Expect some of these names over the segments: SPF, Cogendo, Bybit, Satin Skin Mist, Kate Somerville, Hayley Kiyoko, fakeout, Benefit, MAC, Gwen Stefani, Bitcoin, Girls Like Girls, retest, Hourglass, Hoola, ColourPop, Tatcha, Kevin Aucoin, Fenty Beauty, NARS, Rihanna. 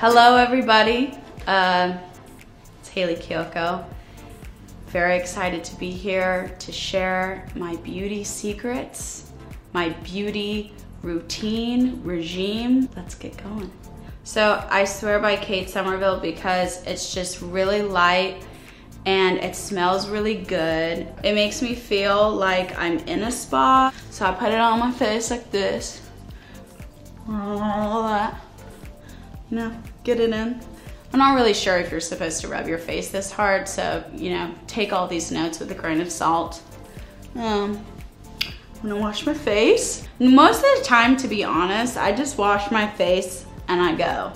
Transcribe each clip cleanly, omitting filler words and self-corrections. Hello everybody, it's Hayley Kiyoko. Very excited to be here to share my beauty secrets, my beauty routine, regime. Let's get going. So I Swear by Kate Somerville because it's just really light and it smells really good. It makes me feel like I'm in a spa. So I put it on my face like this. All that. No, get it in. I'm not really sure if you're supposed to rub your face this hard, so, you know, take all these notes with a grain of salt. I'm gonna wash my face. Most of the time, to be honest, I just wash my face and I go.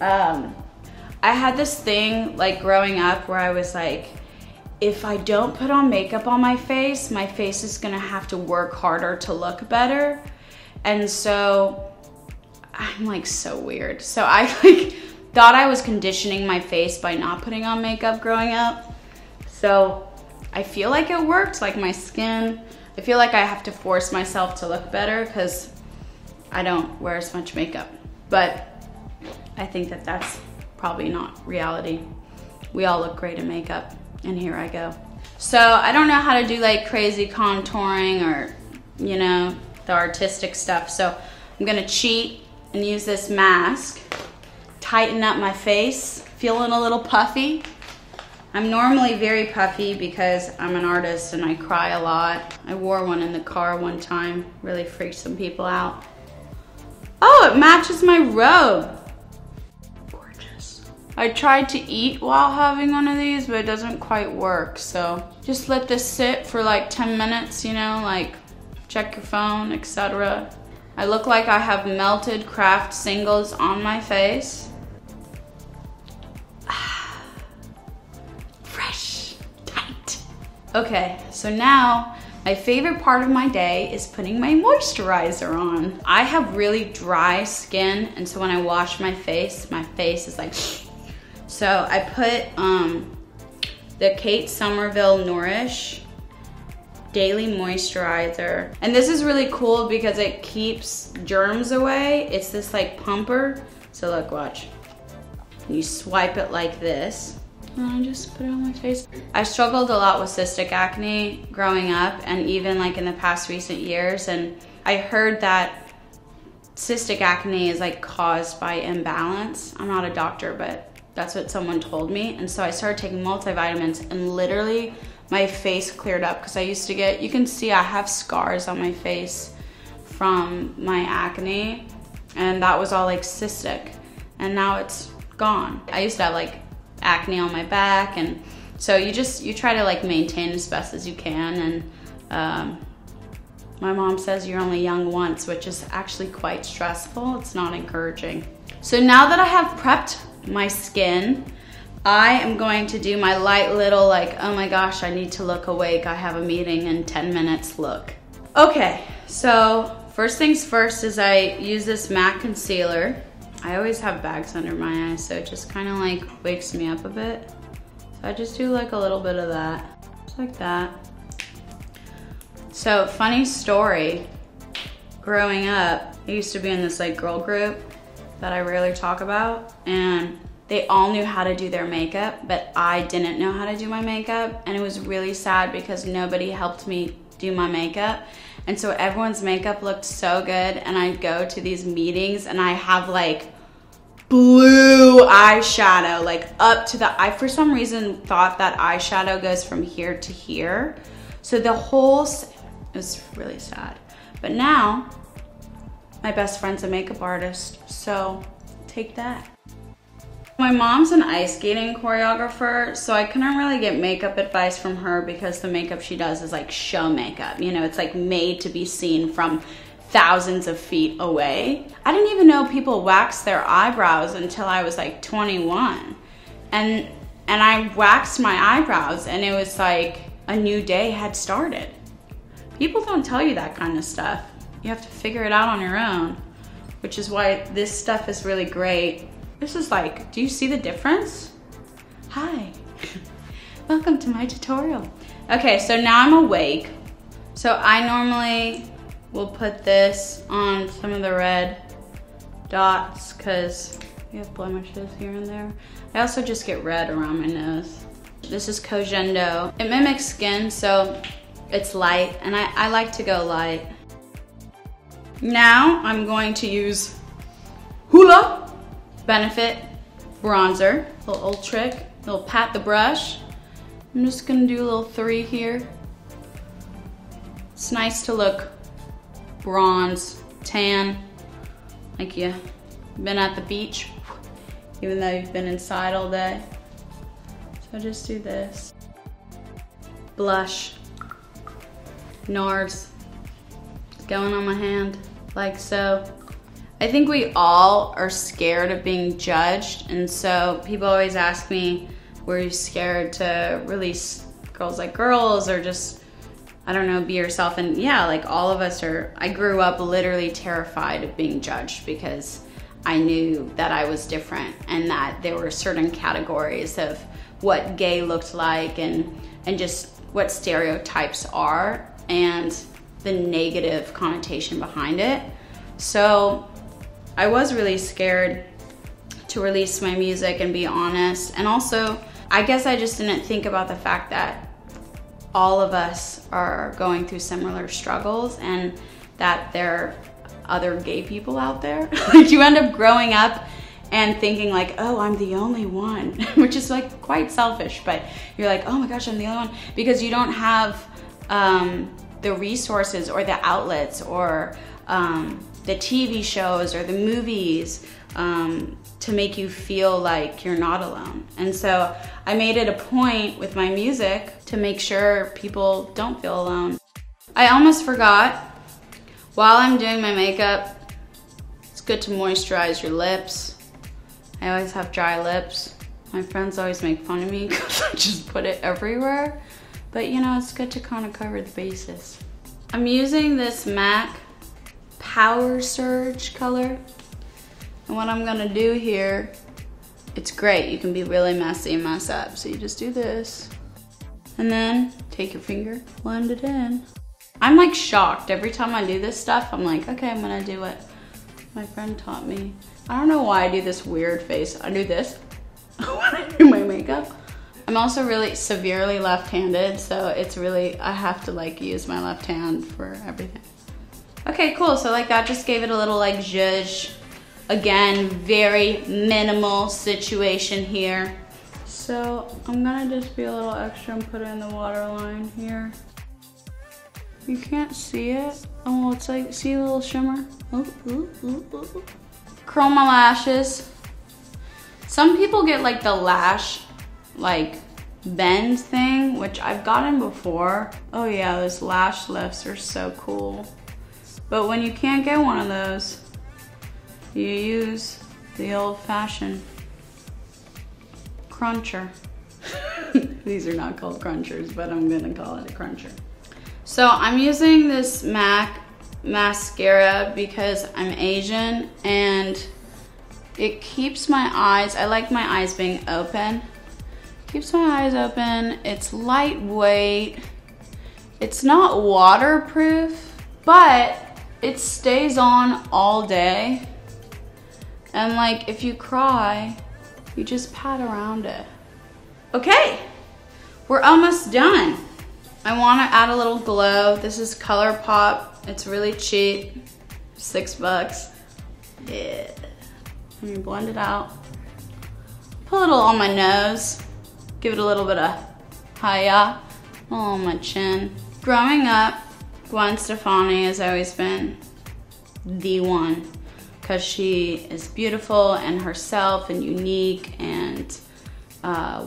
I had this thing, like, growing up where I was like, if I don't put on makeup on my face is gonna have to work harder to look better. And so, I'm like so weird. So I like thought I was conditioning my face by not putting on makeup growing up. So I feel like it worked, like my skin. I feel like I have to force myself to look better because I don't wear as much makeup. But I think that that's probably not reality. We all look great in makeup, and here I go. So I don't know how to do like crazy contouring or, you know, the artistic stuff. So I'm gonna cheat and use this mask, tighten up my face, feeling a little puffy. I'm normally very puffy because I'm an artist and I cry a lot. I wore one in the car one time, really freaked some people out. Oh, it matches my robe. Gorgeous. I tried to eat while having one of these, but it doesn't quite work, so just let this sit for like 10 minutes, you know, like check your phone, etc. I look like I have melted Kraft singles on my face. Ah, fresh, tight. Okay, so now my favorite part of my day is putting my moisturizer on. I have really dry skin, and so when I wash my face is like so I put the Kate Somerville Nourish Daily Moisturizer. And this is really cool because it keeps germs away. It's this like pumper. So look, watch. You swipe it like this. And I just put it on my face. I struggled a lot with cystic acne growing up and even like in the past recent years. And I heard that cystic acne is like caused by imbalance. I'm not a doctor, but that's what someone told me. And so I started taking multivitamins and literally my face cleared up because I used to get, you can see I have scars on my face from my acne, and that was all like cystic, and now it's gone. I used to have like acne on my back, and so you try to like maintain as best as you can, and my mom says you're only young once, which is actually quite stressful. It's not encouraging. So now that I have prepped my skin, I am going to do my light little like, oh my gosh, I need to look awake. I have a meeting in 10 minutes, look. Okay, so first things first is I use this MAC concealer. I always have bags under my eyes, so it just kind of like wakes me up a bit. So I just do like a little bit of that, just like that. So funny story, growing up, I used to be in this like girl group that I rarely talk about, and they all knew how to do their makeup, but I didn't know how to do my makeup, and it was really sad because nobody helped me do my makeup. And so everyone's makeup looked so good, and I'd go to these meetings and I have like blue eyeshadow, like up to the eye. I for some reason thought that eyeshadow goes from here to here. So the whole, it was really sad. But now, my best friend's a makeup artist, so take that. My mom's an ice skating choreographer, so I couldn't really get makeup advice from her because the makeup she does is like show makeup. You know, it's like made to be seen from thousands of feet away. I didn't even know people waxed their eyebrows until I was like 21. And I waxed my eyebrows, and it was like a new day had started. People don't tell you that kind of stuff. You have to figure it out on your own, which is why this stuff is really great. This is like, do you see the difference? Hi, welcome to my tutorial. Okay, so now I'm awake. So I normally will put this on some of the red dots because We have blemishes here and there. I also just get red around my nose. This is Cogendo. It mimics skin, so it's light, and I like to go light. Now I'm going to use Hoola Benefit Bronzer. Little old trick, little pat the brush. I'm just gonna do a little three here. It's nice to look bronze, tan, like you've been at the beach, even though you've been inside all day. So just do this. Blush, NARS, it's going on my hand, like so. I think we all are scared of being judged, and so people always ask me, were you scared to release Girls Like Girls, or just, I don't know, be yourself? And yeah, like all of us are. I grew up literally terrified of being judged because I knew that I was different and that there were certain categories of what gay looked like and just what stereotypes are and the negative connotation behind it. So I was really scared to release my music and be honest. And also, I guess I just didn't think about the fact that all of us are going through similar struggles and that there are other gay people out there. Like, you end up growing up and thinking like, oh, I'm the only one, which is like quite selfish, but you're like, oh my gosh, I'm the only one, because you don't have the resources or the outlets or the TV shows or the movies to make you feel like you're not alone. And so I made it a point with my music to make sure people don't feel alone. I almost forgot, while I'm doing my makeup, it's good to moisturize your lips. I always have dry lips. My friends always make fun of me because I just put it everywhere. But you know, it's good to kind of cover the bases. I'm using this MAC Power Surge color, and what I'm gonna do here, it's great, you can be really messy and mess up, so you just do this and then take your finger, blend it in. I'm like shocked every time I do this stuff. I'm like, okay, I'm gonna do what my friend taught me. I don't know why I do this weird face. I do this when I do my makeup. I'm also really severely left-handed, so it's really, I have to like use my left hand for everything. Okay, cool, so like that just gave it a little like zhuzh. Again, very minimal situation here. So I'm gonna just be a little extra and put it in the waterline here. You can't see it. Oh, it's like, see a little shimmer? Ooh, ooh, ooh, ooh. Curl my lashes. Some people get like the lash, like bend thing, which I've gotten before. Oh yeah, those lash lifts are so cool. But when you can't get one of those, you use the old-fashioned cruncher. These are not called crunchers, but I'm gonna call it a cruncher. So I'm using this MAC mascara because I'm Asian and it keeps my eyes, I like my eyes being open. Keeps my eyes open, it's lightweight, it's not waterproof, but it stays on all day, and like if you cry, you just pat around it. Okay, we're almost done. I want to add a little glow. This is ColourPop. It's really cheap, $6. Yeah. And you blend it out. Put a little on my nose. Give it a little bit of hiya. On my chin. Growing up, Gwen Stefani has always been the one because she is beautiful and herself and unique and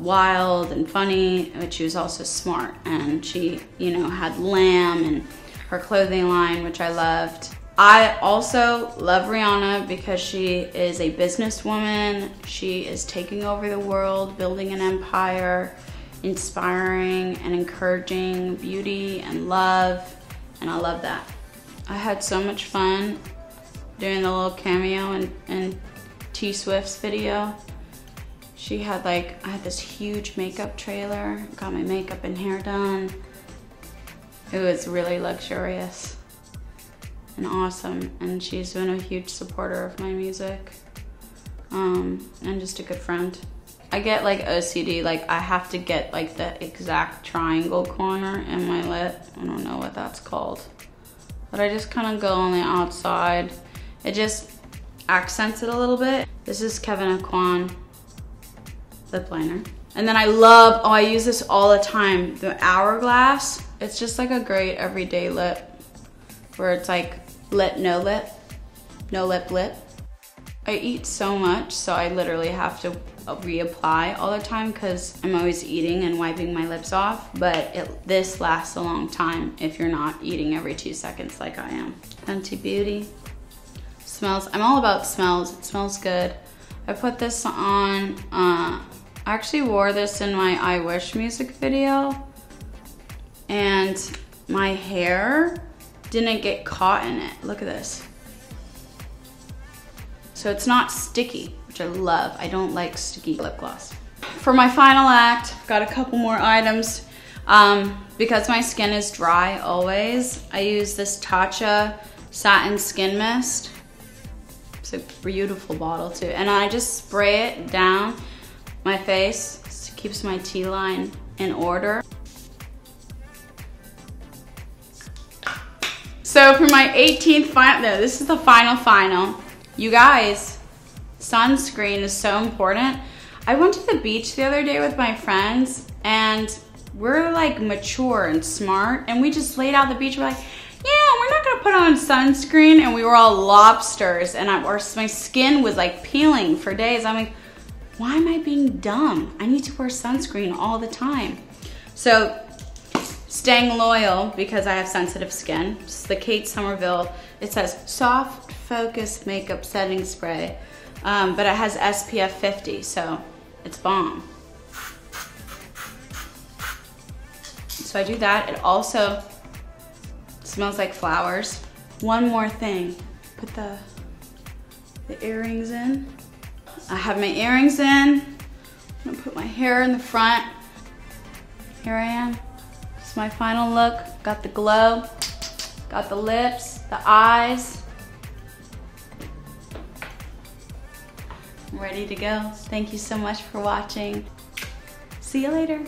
wild and funny, but she was also smart, and she, you know, had lamb and her clothing line, which I loved. I also love Rihanna because she is a businesswoman. She is taking over the world, building an empire, inspiring and encouraging beauty and love. And I love that. I had so much fun doing the little cameo in T Swift's video. She had like, I had this huge makeup trailer, got my makeup and hair done. It was really luxurious and awesome. And she's been a huge supporter of my music. and just a good friend. I get like OCD, like I have to get like the exact triangle corner in my lip. I don't know what that's called. But I just kind of go on the outside. It just accents it a little bit. This is Kevin Aucoin lip liner. And then I love, oh, I use this all the time, the Hourglass. It's just like a great everyday lip where it's like lip, no lip, lip. I eat so much, so I literally have to reapply all the time because I'm always eating and wiping my lips off, but this lasts a long time if you're not eating every 2 seconds like I am. Fenty Beauty. Smells, I'm all about smells, it smells good. I put this on, I actually wore this in my I Wish music video, and my hair didn't get caught in it. Look at this. So it's not sticky, which I love. I don't like sticky lip gloss. For my final act, I've got a couple more items. Because my skin is dry always, I use this Tatcha Satin Skin Mist. It's a beautiful bottle too. And I just spray it down my face. It keeps my T-line in order. So for my 18th final, no, this is the final. You guys, sunscreen is so important. I went to the beach the other day with my friends, and we're like mature and smart, and we just laid out the beach, we're like, yeah, we're not gonna put on sunscreen, and we were all lobsters, and my skin was like peeling for days. I'm like, why am I being dumb? I need to wear sunscreen all the time. So, staying loyal because I have sensitive skin. It's the Kate Somerville, it says soft, Focus Makeup Setting Spray, but it has SPF 50, so it's bomb. So I do that. It also smells like flowers. One more thing, put the earrings in. I have my earrings in. I'm gonna put my hair in the front. Here I am. It's my final look. Got the glow, got the lips, the eyes. I'm ready to go. Thank you so much for watching. See you later.